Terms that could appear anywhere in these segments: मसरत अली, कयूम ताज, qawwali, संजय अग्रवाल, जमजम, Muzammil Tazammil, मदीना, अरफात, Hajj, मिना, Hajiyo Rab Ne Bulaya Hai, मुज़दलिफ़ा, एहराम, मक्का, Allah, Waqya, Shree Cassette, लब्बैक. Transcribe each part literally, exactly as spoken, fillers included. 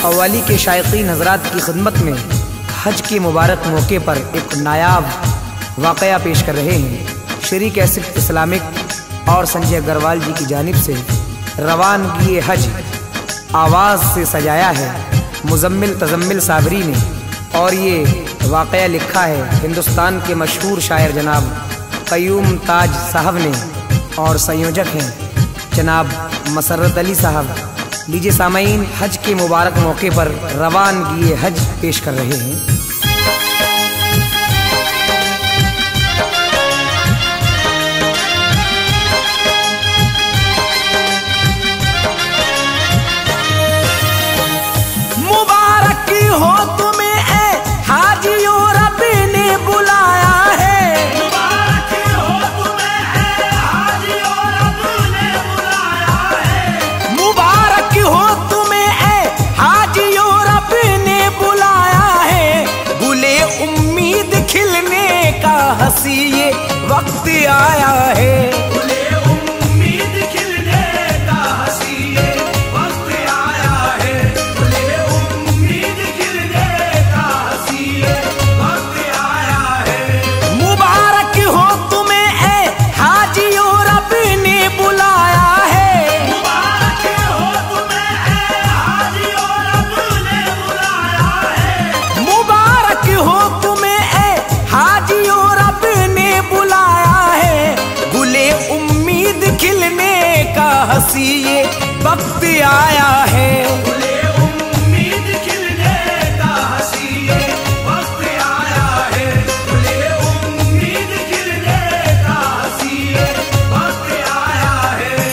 क़व्वाली के शायखीन हज़रात की खिदमत में हज के मुबारक मौके पर एक नायाब वाक़या पेश कर रहे हैं श्री कैसेट इस्लामिक और संजय अग्रवाल जी की जानिब से रवानगी हज आवाज़ से सजाया है मुज़म्मिल तज़म्मिल साबरी ने और ये वाक़या लिखा है हिंदुस्तान के मशहूर शायर जनाब कयूम ताज साहब ने और संयोजक हैं जनाब मसरत अली साहब। लीजिए सामईन, हज के मुबारक मौके पर रवानगी हज पेश कर रहे हैं। मुबारक हो तुम्हें ए हाजियों, रब ने बुलाया है। मुबारक हो तुम्हें ए हाजियों, रब ने बुलाया है। मुबारक हो तुम्हें ए हाजियों, रब ने बुलाया है। गुले उम्मीद खिलने का हंसी ये वक्त आया है। गुले उम्मीद खिलने का हंसी ये वक्त आया है। गुले उम्मीद खिलने का हंसी ये वक्त आया है। मुबारक हो तुम्हें ए हाजियों, रब ने बुलाया है। मुबारक हो तुम्हें ए हाजियों, रब ने बुलाया है। मुबारक हो तुम्हें ए हाजियों, रब ने बुलाया है। गुले उम्मीद खिलने का हंसी ये वक्त आया है। गुले उम्मीद खिलने का हंसी ये वक्त आया है। गुले उम्मीद खिलने का हंसी ये वक्त आया है।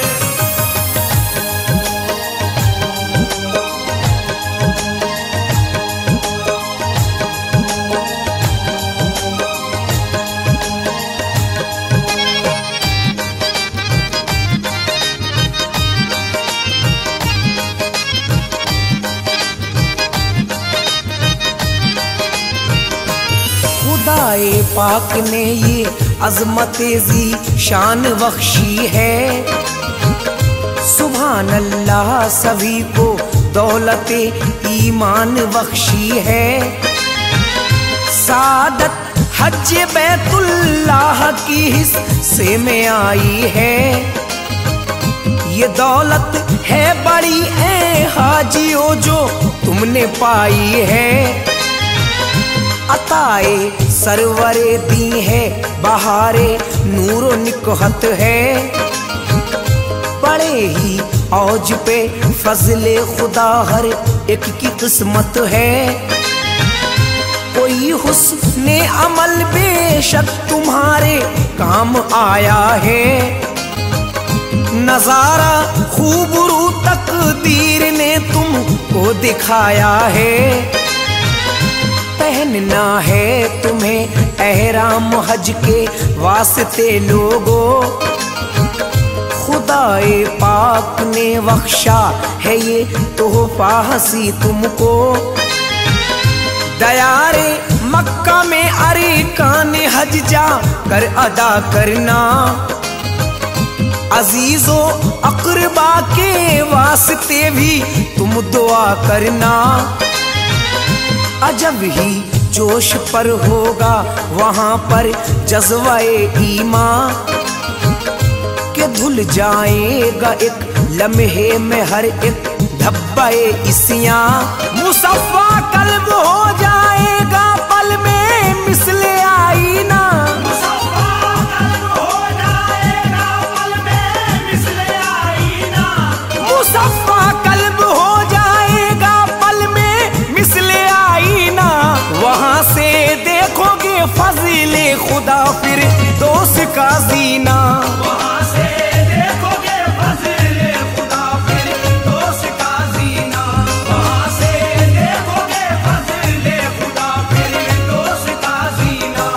खुदाए पाक ने ये अजमत जी शान बख्शी है। सुभान अल्लाह सभी को दौलत ईमान बख्शी है। सादत हज बैतुल्लाह की हिस्से में आई है। ये दौलत है बड़ी ए हाजियों जो तुमने पाई है। अताए सरवरे दी है, बहारे नूरो निकहत है। बड़े ही औज पे फजले खुदा हर एक की किस्मत है। कोई हुस्ने अमल बेशक तुम्हारे काम आया है। नजारा खूबरू तकदीर ने तुमको दिखाया है। पहनना है तुम्हें एहराम हज के वास्ते लोगों, खुदाए पाक ने बख्शा है ये तोहफा हसी तुमको। दयारे मक्का में अरकान हज जा कर अदा करना। अजीजों अकरबा के वास्ते भी तुम दुआ करना। अजब ही जोश पर होगा वहाँ पर जज्वाए ईमान के। धुल जाएगा एक लम्हे में हर एक धब्बाए इसियाँ। मुसफ़ा कल्ब हो जाएगा पल में मिसले आईना। मुसफ़ा कल्ब हो जाएगा पल में मिसले आईना। मुसफ़ा कल्ब हो जाएगा पल में मिसले आईना। वहाँ से देखोगे फजीले खुदा फिर दोस्त का जीना। वहाँ से देखोगे फजीले खुदा फिर दोस्त का जीना। वहाँ से देखोगे फजीले खुदा फिर दोस्त का जीना।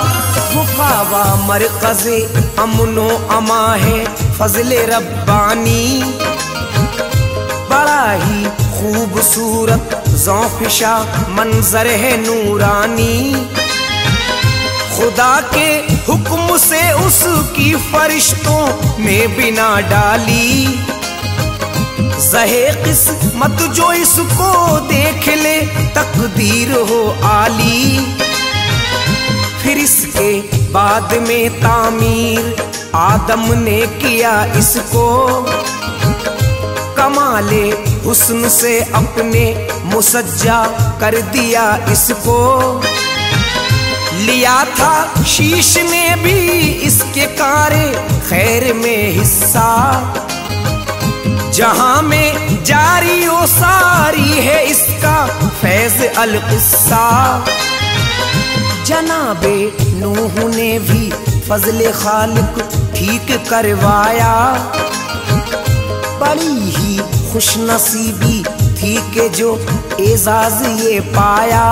मुकावा मरकज़े अमनो अमा है फजले रब्बानी। बड़ा ही खूबसूरत ज़ौफ़िशा मंजर है नूरानी। खुदा के हुक्म से उसकी फरिश्तों ने बिना डाली। ज़हे किस्मत जो इसको देख ले तकदीर हो आली, फिर इसके बाद में तामीर आदम ने किया इसको, कमाले हुस्न से अपने मुसज्जा कर दिया इसको। लिया था शीश ने भी इसके कारे खैर में हिस्सा, जहां में जारी ओ सारी है इसका फैज़ अल क़िस्सा। जनाबे नूह ने भी फजले खालिक ठीक करवाया, बड़ी ही खुशनसीबी थी के जो एजाज़ ये पाया।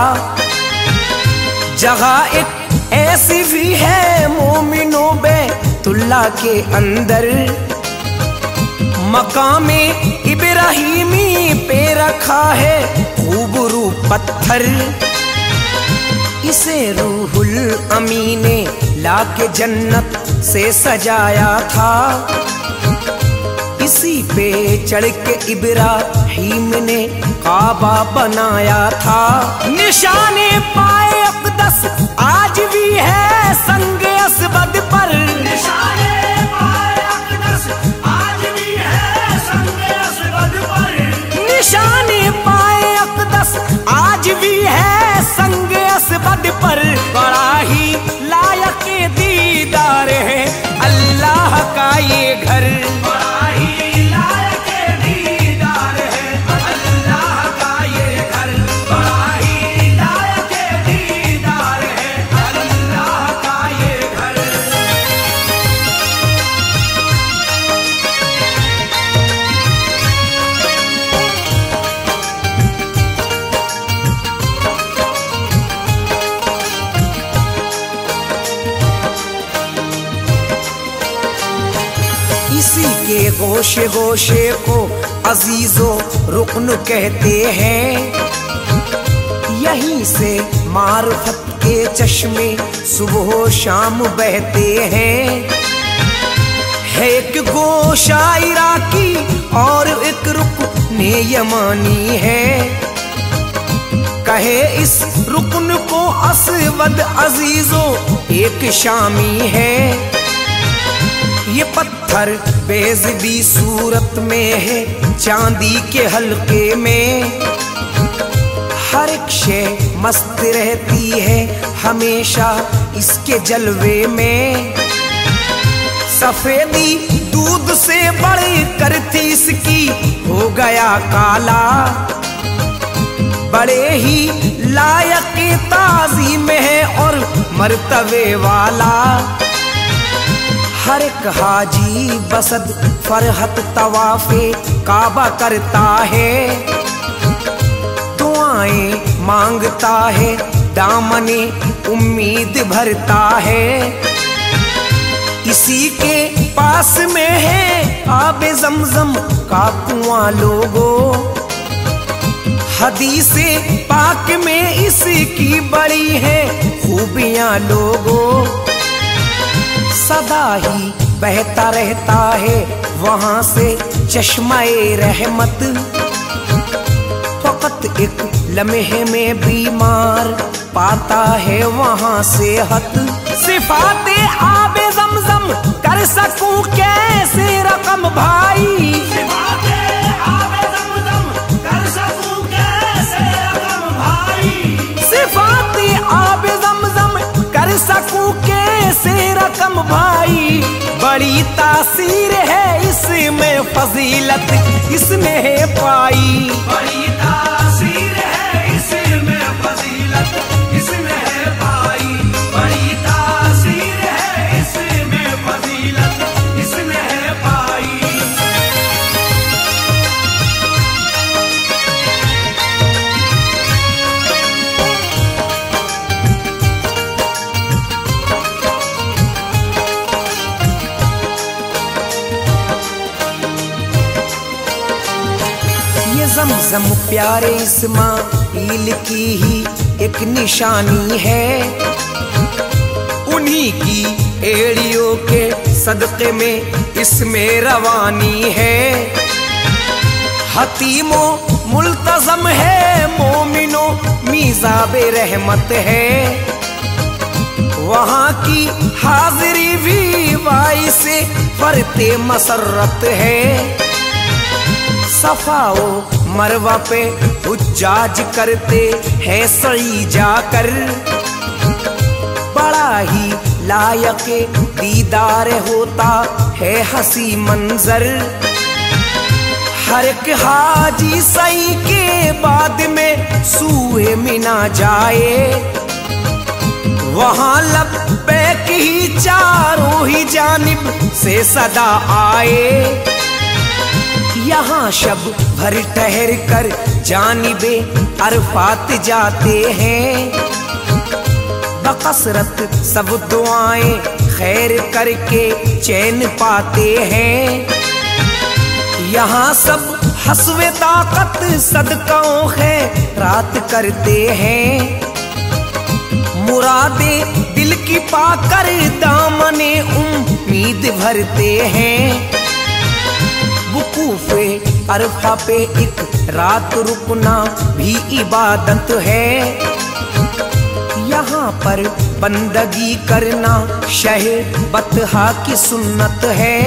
जगह एक ऐसी भी है मोमिनों बैतुल्ला के अंदर, मकामे इब्राहिमी पे रखा है खूबरू पत्थर। इसे रूहुल अमीने लाके जन्नत से सजाया था, इसी पे चढ़ के इब्राहिम ने काबा बनाया था। निशाने पाए अक़दस आज भी है संग अस्बद पर, निशाने पाए अक़दस आज भी है संग अस्बद पर, निशाने पाए अक़दस आज भी है संग अस्बद पर। बड़ा ही लायक दीदार है अल्लाह का ये घर, बड़ा ही लायक दीदार है अल्लाह का ये घर, बड़ा ही लायक दीदार है अल्लाह का ये घर। इसी के गोशे गोशे को अजीजो रुकन कहते हैं, यहीं से मार्फत के चश्मे सुबह शाम बहते हैं। है एक गोशा इराकी और एक रुकने यमानी है, कहे इस रुकन को अस्वद अजीजो एक शामी है। ये पत्थर बेजबी सूरत में है चांदी के हलके में, हर एक शे मस्त रहती है हमेशा इसके जलवे में। सफेदी दूध से बढ़ कर थी इसकी हो गया काला, बड़े ही लायक ताजी में है और मर्तबे वाला। हर एक हाजी बसद फरहत तवाफे काबा करता है, दुआएं मांगता है दामने उम्मीद भरता है। इसी के पास में है आबे जमजम का कुआं लोगो, हदीसे पाक में इसकी बड़ी है खूबियां लोगो। सदा ही बहता रहता है वहां से चश्माए रहमत, फकत एक लम्हे में बीमार पाता है वहां सेहत। सिफाते आबे जमजम कर सकूं कैसे रकम भाई, सिफाते आबे जमजम कर सकूं कैसे रकम भाई, सिफाते आबे जमजम कर सकूं कैसे रकम भाई। बड़ी तासीर है इसमें फजीलत इसने है पाई, बड़ी तासीर है इसमें फजीलत इसने है पाई, बड़ी तासीर है इसमें फजीलत इसने है पाई। जमजम प्यारे इस्माईल की ही एक निशानी है, उन्हीं की एड़ियों के सदक़े में इसमें रवानी है। हतीमों मुल्तजम है, मोमिनों मीज़ाबे रहमत है। वहाँ की हाजिरी भी वाई से फरते मसरत है। सफाओ मरवा पे हुज्जाज करते हैं सई जाकर, बड़ा ही लायक दीदार होता है हसी मंजर। हर एक हाजी सई के बाद में सूए मिना जाए, वहाँ लब्बैक ही चारों ही जानिब से सदा आए। यहाँ शब भर ठहर कर जानिबे अरफात जाते हैं, बकसरत सब दुआएं खैर करके चैन पाते हैं। यहाँ सब हस्वे ताकत सदकाओं है रात करते हैं, मुरादे दिल की पाकर दामने उम्मीद भरते हैं। बुकूफे अरफा पे एक रात रुकना भी इबादत है, यहाँ पर बंदगी करना शहे बतहा की सुन्नत है।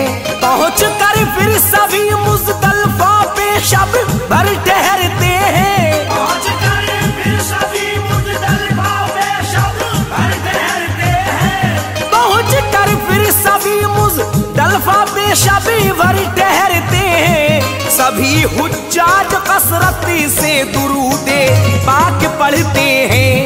पहुँच कर फिर सभी मुज़दलिफ़ा पे शब भर ठहरते हैं, पहुँच कर फिर सभी मुज़दलिफ़ा पे शब भर ठहरते हैं, पहुँच कर फिर सभी मुज़दलिफ़ा पे शब भर ठहरते हैं। सभी हुज्जाज कसरत से दुरूदे पाक पढ़ते हैं,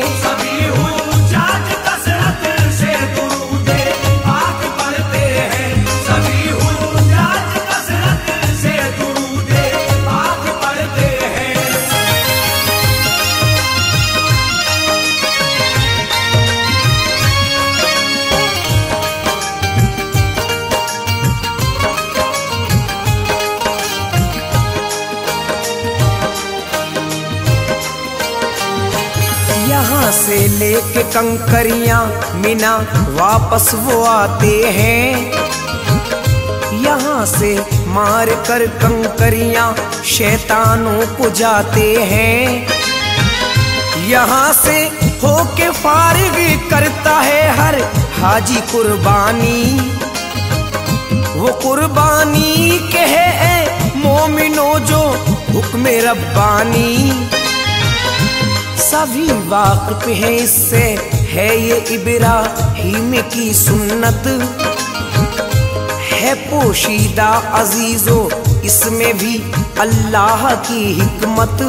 से लेके कंकरियां मिना वापस वो आते हैं। यहाँ से मार कर कंकरियां शैतानों को जाते हैं। यहाँ से होके फारिग करता है हर हाजी कुर्बानी, वो कुर्बानी के है मोमिनों जो हुक्म रब्बानी। सभी वाक़िफ़ है इससे है ये इब्राहीम की सुन्नत, है पोशीदा अजीज़ो इसमें भी अल्लाह की हिकमत।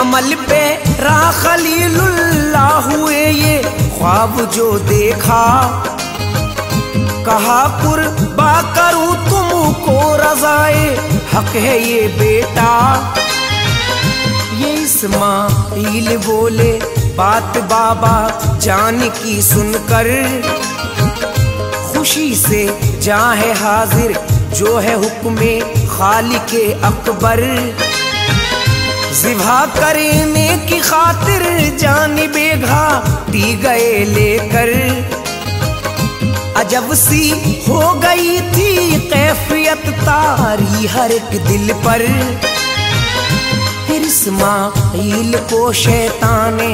अमल पे रा खलीलुल्लाह हुए ये ख्वाब जो देखा, कहा कुर्बा करूँ तुमको रज़ाए हक है ये बेटा। ये इस्माईल बोले बात बाबा जान की सुनकर, खुशी से जा है हाजिर जो है हुक्मे खालिक अकबर। ज़िबा करने की खातिर जानिबे घाटी गए लेकर, अजब सी हो गई थी कैफियत तारी हर एक दिल पर। इस्माईल को शैतान ने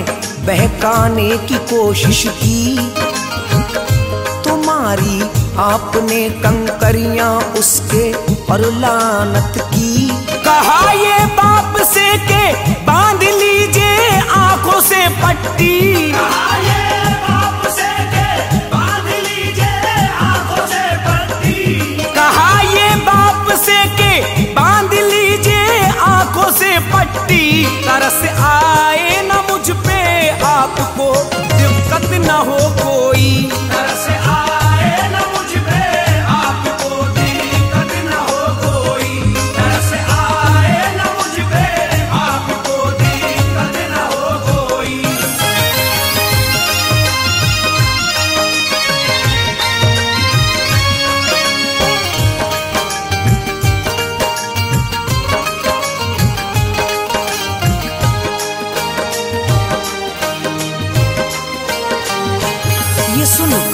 बहकाने की कोशिश की, तुम्हारी आपने कंकरियां उसके पर लानत की। कहा ये बाप से के बांध लीजिए आंखों से पट्टी, कहा ये बाप से के बांध लीजिए आंखों से पट्टी, कहा ये बाप से के बांध लीजिए आंखों से पट्टी। तरस आए न मुझ पे आपको दिक्कत न हो कोई, तरस आए न मुझ पे आपको दिक्कत न हो कोई, तरस आए न मुझ पे आपको दिक्कत न हो कोई।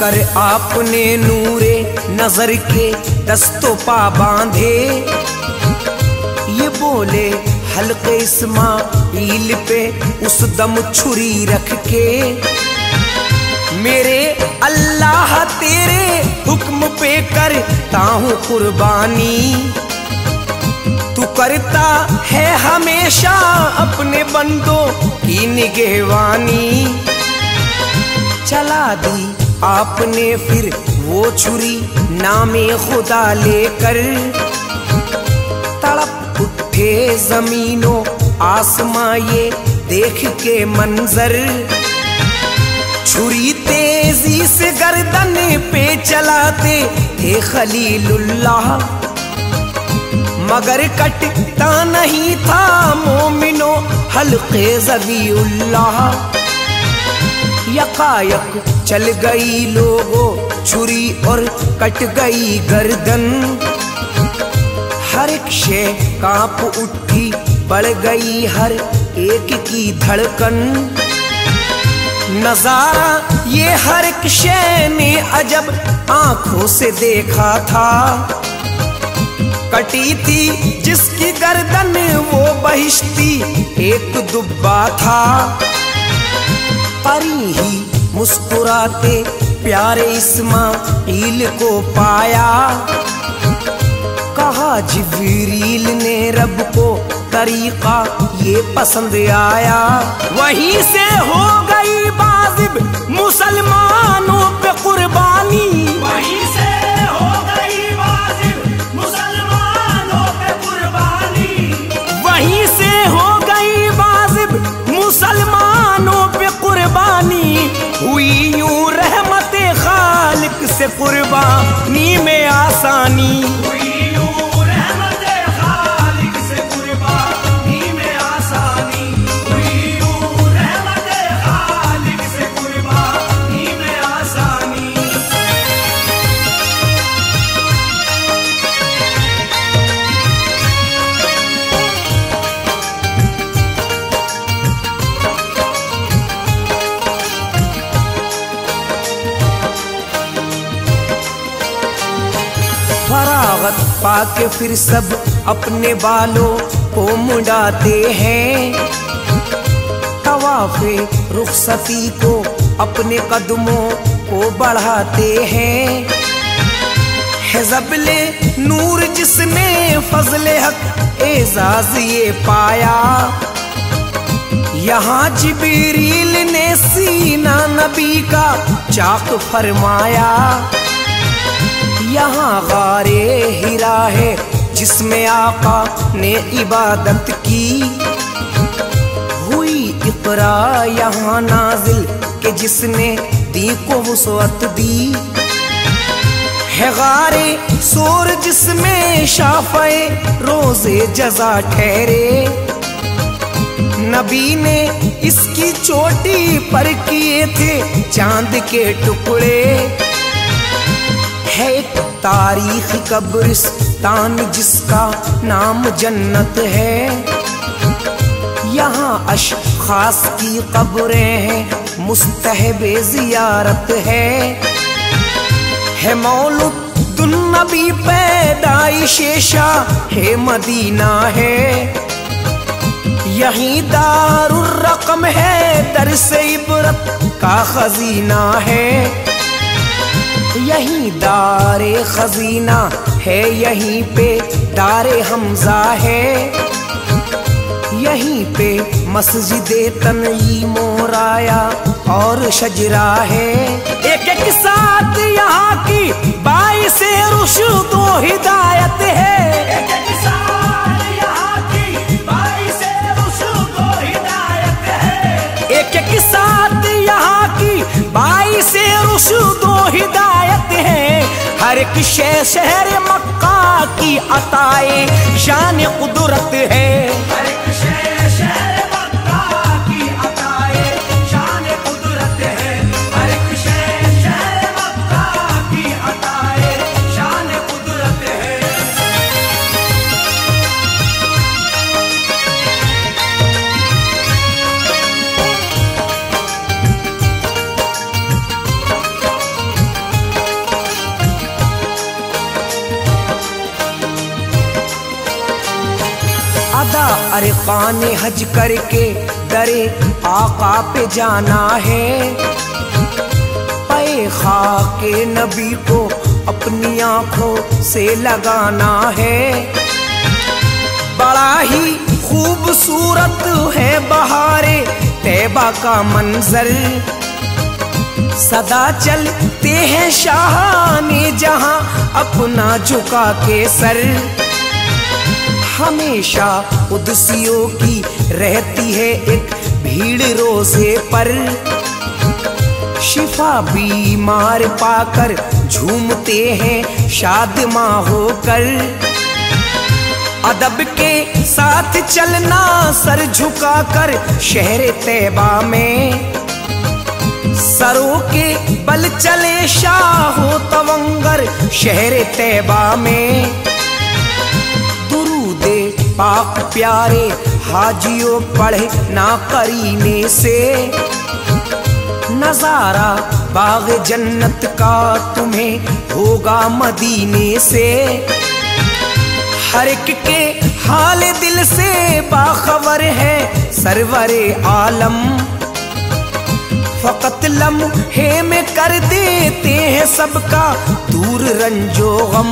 कर आपने नूरे नजर के दस्तों पा बांधे, बोले हल्के इस्माइल पे उस दम छुरी रख के, मेरे अल्लाह तेरे हुक्म पे करता हूँ कुर्बानी। तू करता है हमेशा अपने बंदों की निगहवानी। चला दी आपने फिर वो छुरी नामे खुदा लेकर, तड़प उठे जमीनों आसमां ये देख के मंजर। छुरी तेजी से गर्दन पे चलाते थे खलीलुल्लाह, मगर कटता नहीं था मोमिनो हल्के ज़बीउल्लाह। यकायक चल गई लोगों छुरी और कट गई गर्दन, हर एक शे कांप उठी बढ़ गई हर एक की धड़कन। नजारा ये हर एक शे ने अजब आंखों से देखा था, कटी थी जिसकी गर्दन वो बहिश्ती एक दुब्बा था। परी ही मुस्कुराते प्यारे इस्माइल को पाया, कहा जिब्रील ने रब को तरीका ये पसंद आया। वहीं से हो गई वाजिब मुसलमानों पे कुर्बानी, वहीं से हो गई वाजिब मुसलमानों पे कुर्बानी, वहीं से हो गई वाजिब मुसलमानों पे कुर्बानी। हुई यूं रहमते खालिक से कुर्बानी में आसानी, पाके फिर सब अपने बालों को मुड़ाते हैं। तवाफे रुखसती को अपने कदमों को बढ़ाते हैं। हिज़बले नूर जिसने फजले हक एजाज ये पाया, यहाँ जिब्रील ने सीना नबी का चाक फरमाया। यहाँ गारे हिरा है जिसमें आका ने इबादत की, हुई इकरा यहाँ नाजिल के जिसने दी को वसअत दी। है गारे सोर जिसमें शाफए रोजे जजा ठहरे, नबी ने इसकी चोटी पर किए थे चांद के टुकड़े। है एक तारीख कब्रिस्तान जिसका नाम जन्नत है, यहाँ अशखास की कब्रें हैं मुस्तहबे जियारत है। है मौलूदुन नबी पैदाइश शाह है मदीना है, यहीं दारुर रकम है दरसे इबरत का खजीना है। यहीं दारे खजीना है यहीं पे दारे हमजा है, यहीं पे मस्जिदे तनईम और राया और शजरा है। एक एक साथ यहाँ की बाइस रुशद व हिदायत है, एक एक साथ यहाँ की बाइस रुशद व हिदायत है, एक एक साथ यहाँ की बाइस रुशद व हिदायत। हर एक शे शहर मक्का की अताए शान कुदरत है, हर एक शे शहर मक्का की अताए शान कुदरत है, हर एक शे शहर मक्का की अताए शान कुदरत है। खाने हज करके दरे आका पे जाना है। पे खाके नबी को अपनी आँखों से लगाना है। बड़ा ही खूबसूरत है बहारे तैबा का मंजर, सदा चलते हैं शाहाने जहाँ अपना झुका के सर। हमेशा उदसियों की रहती है एक भीड़ रोजे पर, शिफा बीमार पाकर झूमते हैं शादमा होकर। अदब के साथ चलना सर झुकाकर शहर तैबा में, सरों के बल चले शाहो तवंगर शहर तैबा में। दुरूदे पाक प्यारे हाजियों पढ़े ना करीने से, नजारा बाग जन्नत का तुम्हें होगा मदीने से। हर एक के हाल दिल से बाखबर है सरवरे आलम, फकत लम्हे में कर देते हैं सबका दूर रंजो गम।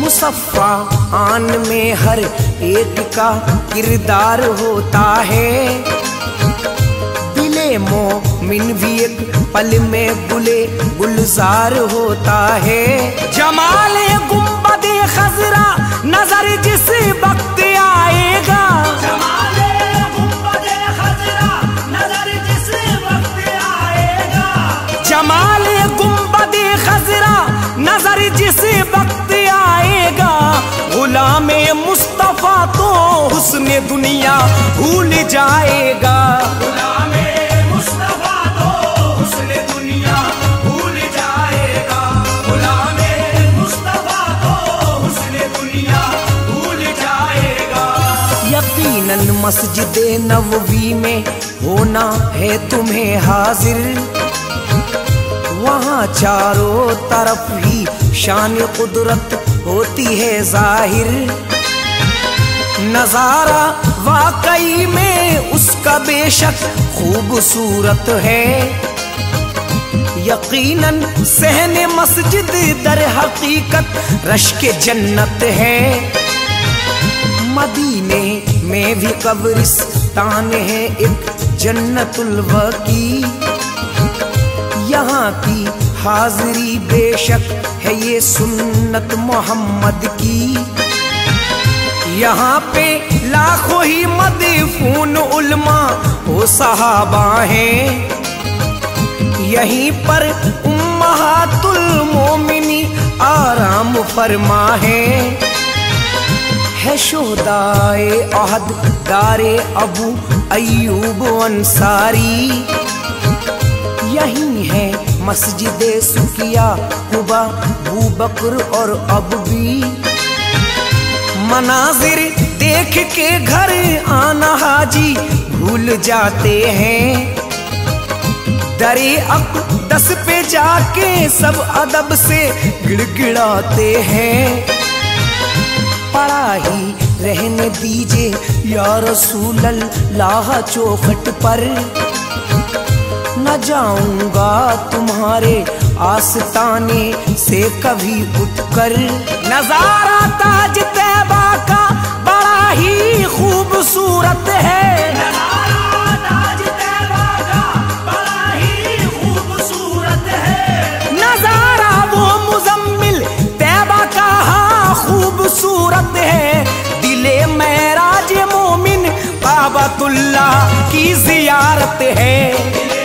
मुसफ़ा आन में हर एक का किरदार होता है, दिले मोमिन भी एक पल में गुले गुलजार होता है। जमाल गुम्बदे खजरा नजर जिस वक्त आएगा, जमाल गुम्बदे खजरा नजर जिस वक्त आएगा, गुलामे मुस्तफा तो हुस्ने दुनिया भूल जाएगा। गुलामे मुस्तफा तो हुस्ने दुनिया भूल जाएगा, गुलामे मुस्तफा तो हुस्ने दुनिया भूल जाएगा। यकीनन मस्जिद नबवी में होना है तुम्हें हाजिर, वहाँ चारों तरफ ही शान कुदरत होती है जाहिर। नजारा वाकई में उसका बेशक खूबसूरत है, यकीनन सहने मस्जिद दर हकीकत रश्के जन्नत है। मदीने में भी कब्रिस्तान है एक जन्नतुल वकी, यहाँ की हाजिरी बेशक है ये सुन्नत मोहम्मद की। यहाँ पे लाखों ही मदफून उलमा वो सहाबा हैं, यहीं पर उम्महातुल मोमिनी आराम फरमा है। है शोहदाए अहद दारे अबू अय्यूब अंसारी, यही है मस्जिद सुकिया कुबा अबू बकर और अबू भी। मनाजिर देख के घर आना हाजी भूल जाते हैं, दरे अक़दस पे जाके सब अदब से गिड़गिड़ाते हैं। पड़ा ही रहने दीजिए या रसूल अल्लाह चौखट पर, न जाऊंगा तुम्हारे आस्ताने से कभी उठकर। नजारा ताज तैबा का बड़ा ही खूबसूरत है, नजारा ताज तैबा का बड़ा ही खूबसूरत है। नजारा वो मुजम्मिल तैबा का हाँ खूबसूरत है, दिले मेराज मोमिन काबतुल्लाह की जियारत है।